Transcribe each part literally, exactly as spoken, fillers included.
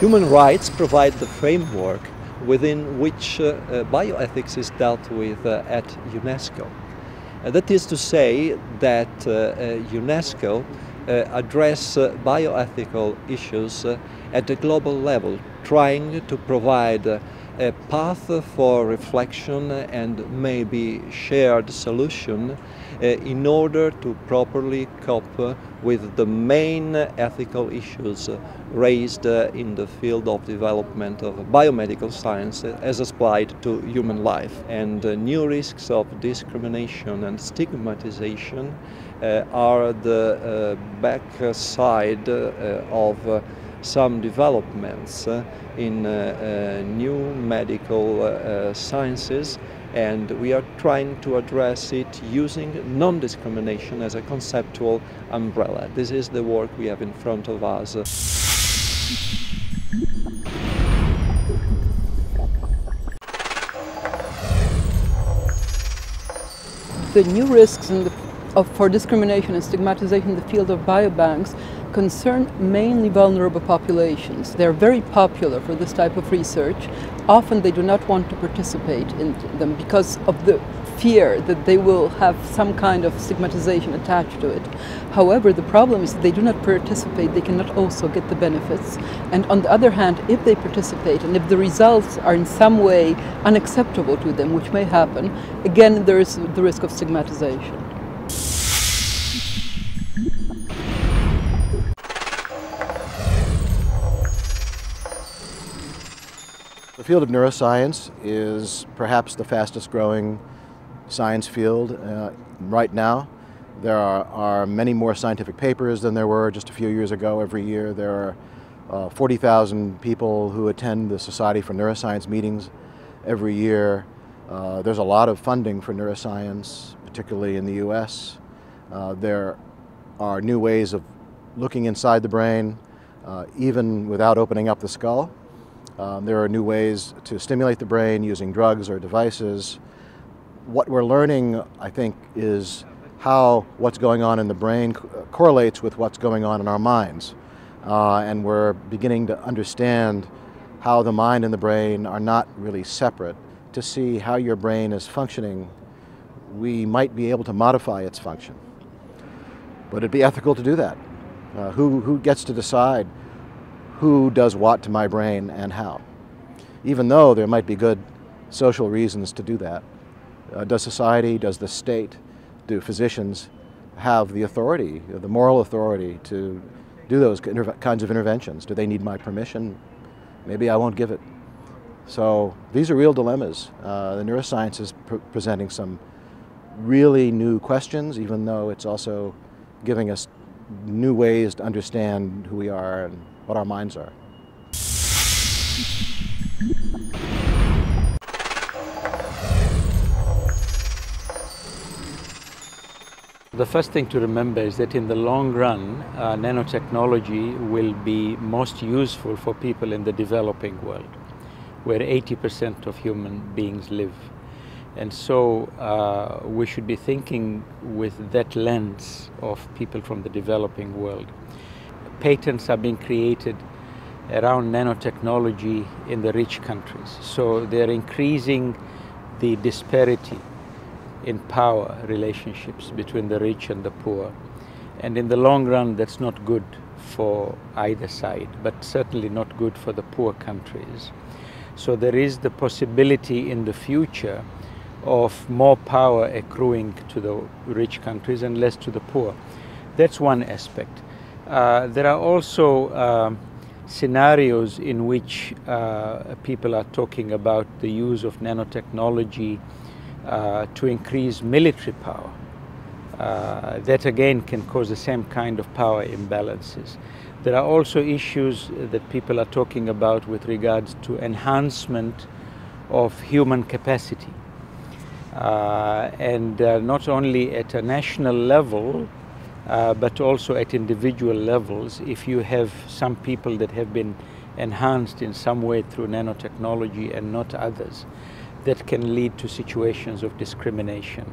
Human rights provide the framework within which uh, uh, bioethics is dealt with uh, at UNESCO. Uh, that is to say that uh, uh, UNESCO uh, address uh, bioethical issues uh, at a global level, trying to provide uh, a path for reflection and maybe shared solution uh, in order to properly cope with the main ethical issues raised uh, in the field of development of biomedical science as applied to human life. And uh, new risks of discrimination and stigmatization uh, are the uh, backside uh, of uh, some developments uh, in uh, uh, new medical uh, uh, sciences, and we are trying to address it using non-discrimination as a conceptual umbrella. This is the work we have in front of us. The new risks in the, of, for discrimination and stigmatization in the field of biobanks concern mainly vulnerable populations. They're very popular for this type of research. Often they do not want to participate in them because of the fear that they will have some kind of stigmatization attached to it. However, the problem is that they do not participate, they cannot also get the benefits. And on the other hand, if they participate and if the results are in some way unacceptable to them, which may happen, again there is the risk of stigmatization. The field of neuroscience is perhaps the fastest growing science field uh, right now. There are, are many more scientific papers than there were just a few years ago. Every year there are uh, forty thousand people who attend the Society for Neuroscience meetings every year. Uh, there's a lot of funding for neuroscience, particularly in the U S. Uh, there are new ways of looking inside the brain, uh, even without opening up the skull. Um, there are new ways to stimulate the brain using drugs or devices. What we're learning, I think, is how what's going on in the brain co correlates with what's going on in our minds. Uh, and we're beginning to understand how the mind and the brain are not really separate. To see how your brain is functioning, we might be able to modify its function. Would it be ethical to do that? Uh, who, who gets to decide who does what to my brain and how? Even though there might be good social reasons to do that, uh, does society, does the state, do physicians have the authority, the moral authority to do those kinds of interventions? Do they need my permission? Maybe I won't give it. So these are real dilemmas. Uh, the neuroscience is pr presenting some really new questions, even though it's also giving us new ways to understand who we are and what our minds are. The first thing to remember is that in the long run, uh, nanotechnology will be most useful for people in the developing world, where eighty percent of human beings live. And so uh, we should be thinking with that lens of people from the developing world. Patents are being created around nanotechnology in the rich countries. So they're increasing the disparity in power relationships between the rich and the poor. And in the long run, that's not good for either side, but certainly not good for the poor countries. So there is the possibility in the future of more power accruing to the rich countries and less to the poor. That's one aspect. Uh, there are also uh, scenarios in which uh, people are talking about the use of nanotechnology uh, to increase military power. Uh, that again can cause the same kind of power imbalances. There are also issues that people are talking about with regards to enhancement of human capacity. Uh, and uh, not only at a national level, Uh, but also at individual levels. If you have some people that have been enhanced in some way through nanotechnology and not others, that can lead to situations of discrimination.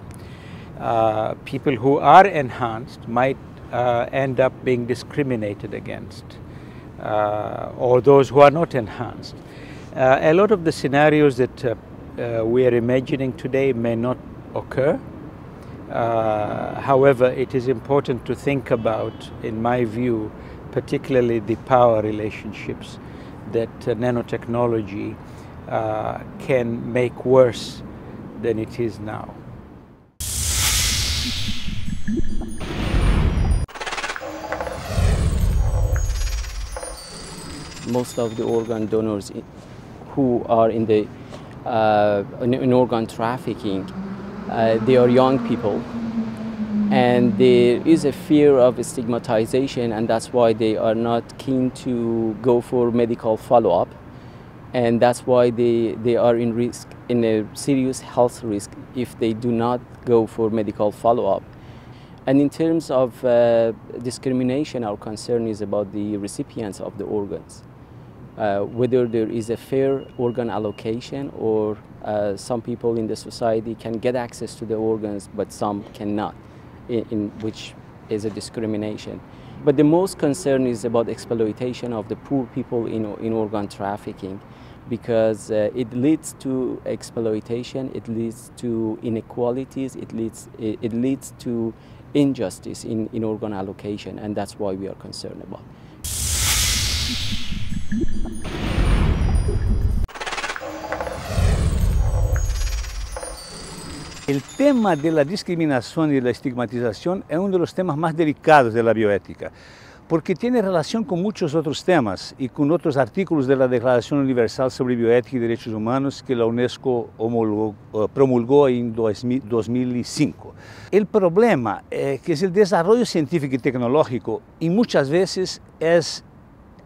Uh, people who are enhanced might uh, end up being discriminated against uh, or those who are not enhanced. Uh, a lot of the scenarios that uh, uh, we are imagining today may not occur. Uh, however, it is important to think about, in my view, particularly the power relationships that uh, nanotechnology uh, can make worse than it is now. Most of the organ donors who are in the uh, in organ trafficking, uh, they are young people, and there is a fear of stigmatization, and that's why they are not keen to go for medical follow-up, and that's why they they are in risk, in a serious health risk, if they do not go for medical follow-up. And in terms of uh, discrimination, our concern is about the recipients of the organs. Uh, whether there is a fair organ allocation, or uh, some people in the society can get access to the organs but some cannot, in, in which is a discrimination. But the most concern is about exploitation of the poor people in, in organ trafficking, because uh, it leads to exploitation, it leads to inequalities, it leads, it, it leads to injustice in, in organ allocation, and that's why we are concerned about it. El tema de la discriminación y la estigmatización es uno de los temas más delicados de la bioética, porque tiene relación con muchos otros temas y con otros artículos de la Declaración Universal sobre Bioética y Derechos Humanos que la UNESCO homologó, promulgó en dos mil cinco. El problema es que el desarrollo científico y tecnológico y muchas veces es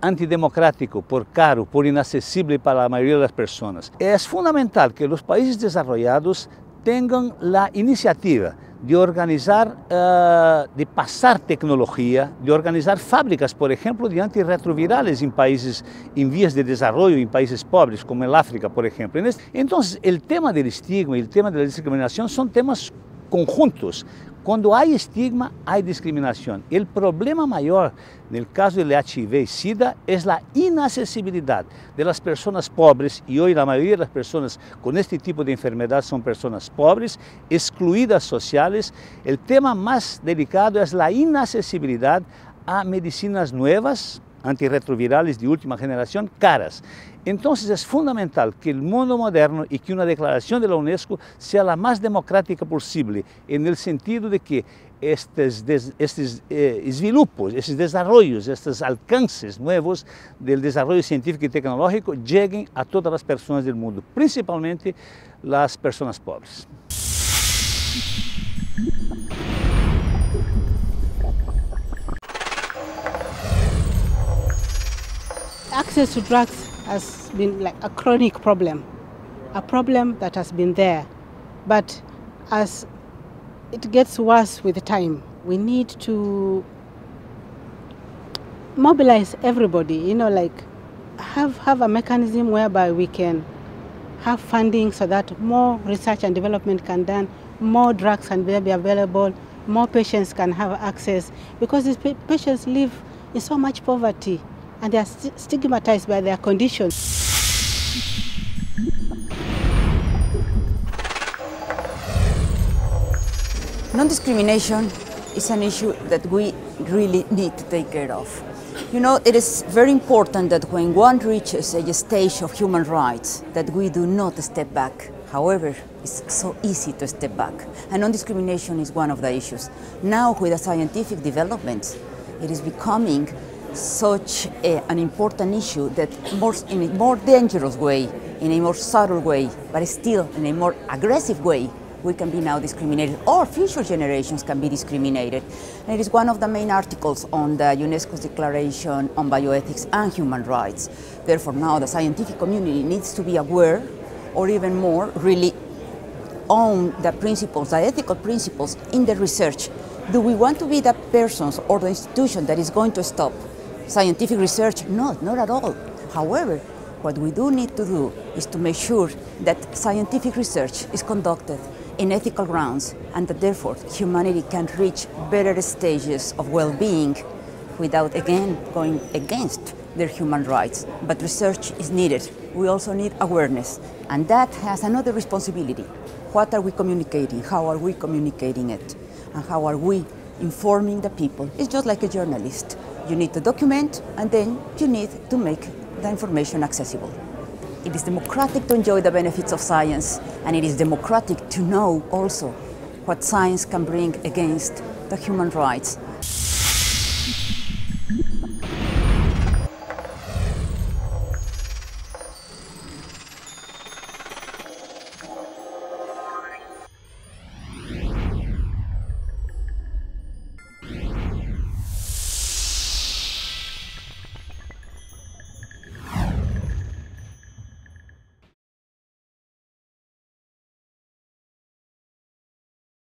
antidemocrático, por caro, por inaccesible para la mayoría de las personas. Es fundamental que los países desarrollados tengan la iniciativa de organizar, uh, de pasar tecnología, de organizar fábricas, por ejemplo, de antirretrovirales en países en vías de desarrollo, en países pobres, como el África, por ejemplo. Entonces, el tema del estigma y el tema de la discriminación son temas conjuntos. Cuando hay estigma, hay discriminación. El problema mayor en el caso del H I V y SIDA es la inaccesibilidad de las personas pobres, y hoy la mayoría de las personas con este tipo de enfermedad son personas pobres, excluidas sociales. El tema más delicado es la inaccesibilidad a medicinas nuevas, antirretrovirales de última generación, caras. Entonces es fundamental que el mundo moderno y que una declaración de la UNESCO sea la más democrática posible, en el sentido de que estos, estos eh, esvilupos, estos desarrollos, estos alcances nuevos del desarrollo científico y tecnológico lleguen a todas las personas del mundo, principalmente las personas pobres. Access to drugs has been like a chronic problem, a problem that has been there. But as it gets worse with time, we need to mobilize everybody, you know, like have, have a mechanism whereby we can have funding so that more research and development can be done, more drugs can be available, more patients can have access, because these patients live in so much poverty, and they are stigmatized by their conditions. Non-discrimination is an issue that we really need to take care of. You know, it is very important that when one reaches a stage of human rights, that we do not step back. However, it's so easy to step back. And non-discrimination is one of the issues. Now, with the scientific developments, it is becoming such a, an important issue that more, in a more dangerous way, in a more subtle way, but still in a more aggressive way, we can be now discriminated, or future generations can be discriminated. And it is one of the main articles on the UNESCO's Declaration on Bioethics and Human Rights. Therefore, now the scientific community needs to be aware, or even more, really own the principles, the ethical principles in the research. Do we want to be the persons or the institution that is going to stop scientific research? No, not at all. However, what we do need to do is to make sure that scientific research is conducted in ethical grounds, and that therefore humanity can reach better stages of well-being without, again, going against their human rights. But research is needed. We also need awareness, and that has another responsibility. What are we communicating? How are we communicating it? And how are we informing the people? It's just like a journalist. You need to document, and then you need to make the information accessible. It is democratic to enjoy the benefits of science, and it is democratic to know also what science can bring against the human rights.